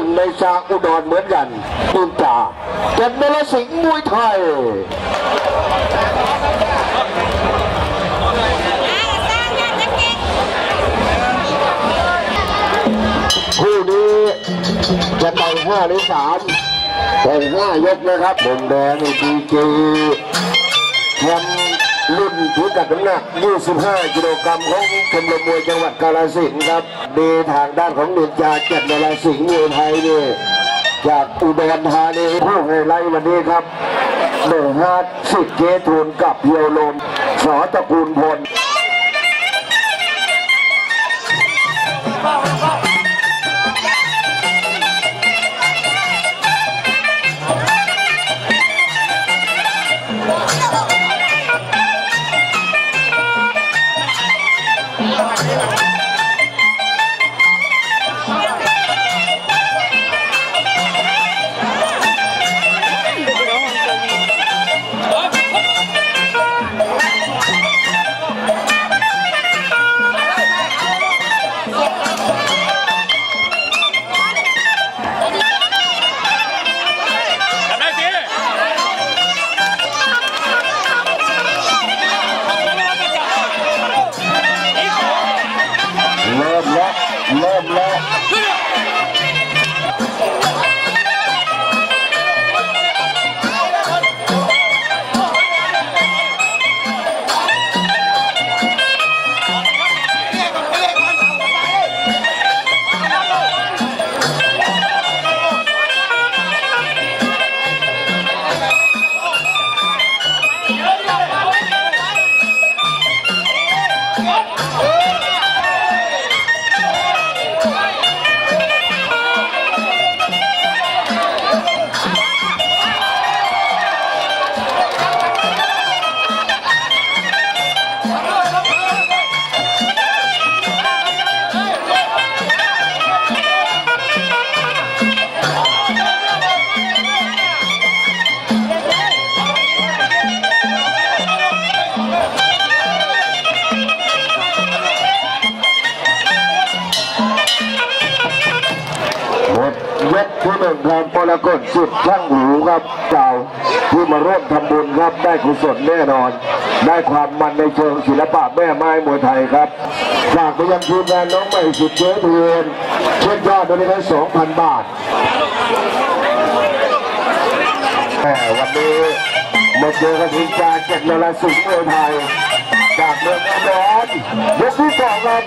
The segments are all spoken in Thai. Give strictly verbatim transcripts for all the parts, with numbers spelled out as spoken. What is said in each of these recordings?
นึ่งในชาอุดรเหมือนกันปืนจ่าเจ็ดนรสิงห์มวยไทยคู่นี้จะต่อยห้าหรือสามต่อยห้ายกนะครับมุมแดงดีเจแชมป์รุ่นพิกัดน้ำหนักยี่สิบห้ากิโลกรัมของชมรมมวยจังหวัดกาฬสินธุ์ครับมีทางด้านของเนินจาเจ็ดนรสิงห์มวยไทยนี่จากอุดรธานีผู้ไฮไลท์วันนี้ครับหนึ่งฮาร์ดสิทธิ์เกทูลกับเพียวลมสอตระกูลพลแล้วก็สุดช่างหูครับเจ้าที่มาร่วมทำบุญครับได้กุศลแน่นอนได้ความมันในเชิงศิลปะแม่ไม้มวยไทยครับฝากไปยังทีมงานน้องใหม่สุดเชื้อเพลินเช่นยอดบริการ สองพัน บาทแต่วันนี้มาเจอกันทีมงานเจ็ดนรสิงห์มวยไทยจากเมืองอุดรยกที่สองครับ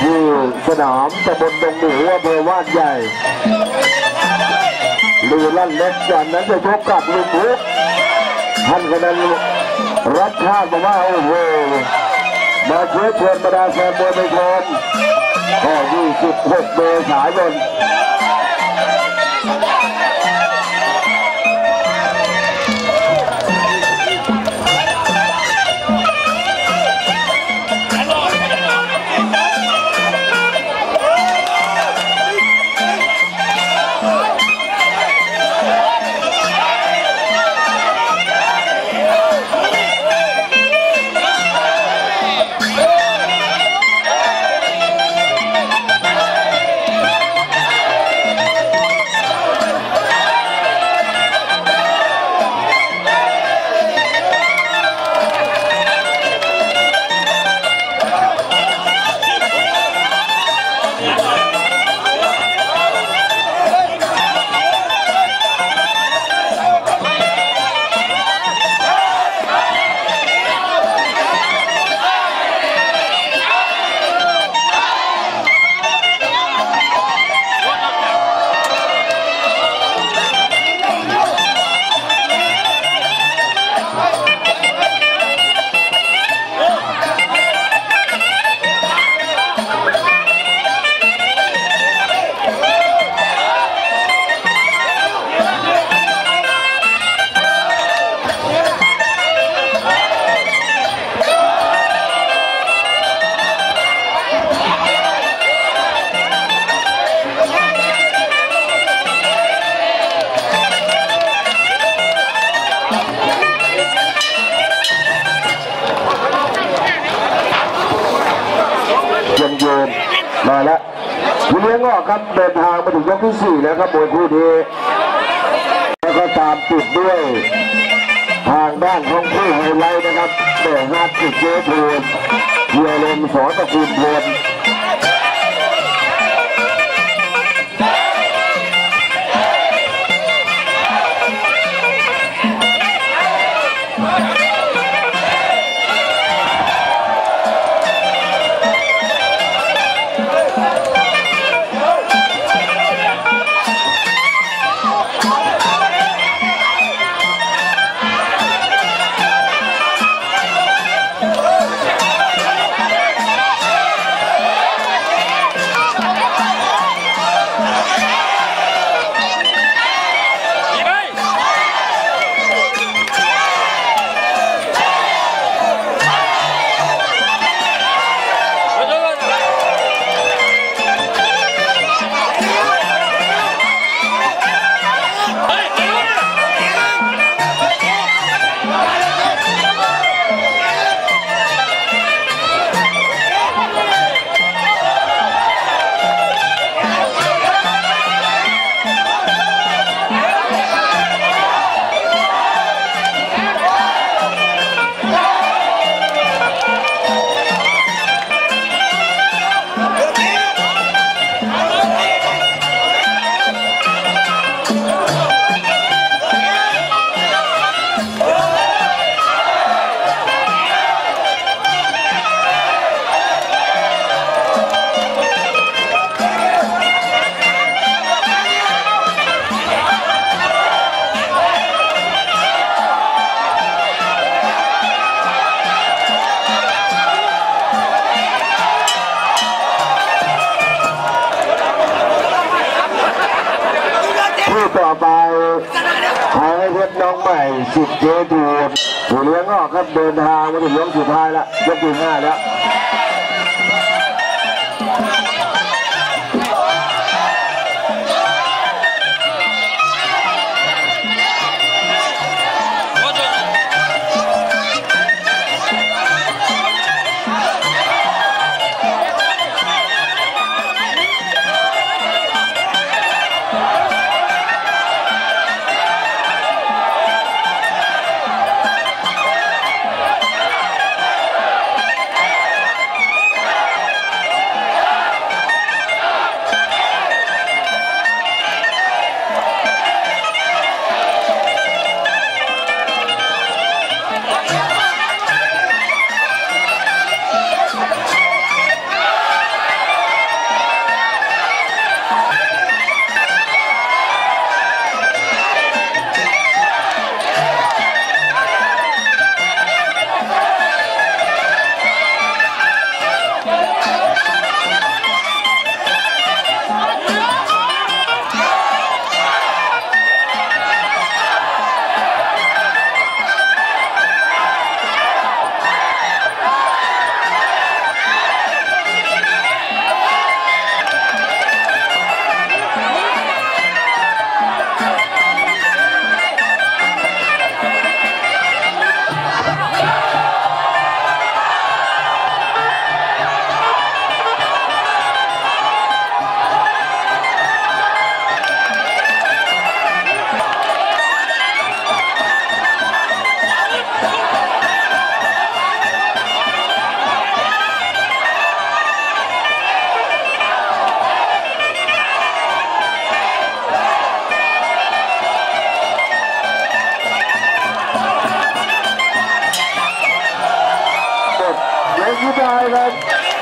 ที่ สนามตำบลดงหมูอำเภอว่านใหญ่ลูลั่นเล็กจากนั้นจะชกกับลูกบุกท่านก็ได้รับชาติมาว่าโอ้โหมาเชิญชวนบรรดาแฟนบอลไปชมข้อยี่สิบหกเมษายนมาแล้วคุณเลี้ยงงอกครับเดินทางมาถึงยกที่สี่แล้วครับมวยคู่นี้แล้วก็ตามติดด้วยทางด้านของคู่ไฮไลท์นะครับเดือดนัดติดเยอะพูนเยลมสอตะกูลพูนต่อไปหายเวทน้องใหม่สิบเจดูผู้เลี้ยงออกครับเดินทางมาถึงยกสุดท้ายแล้วยกที่ห้าแล้ว Thank you, Diamond.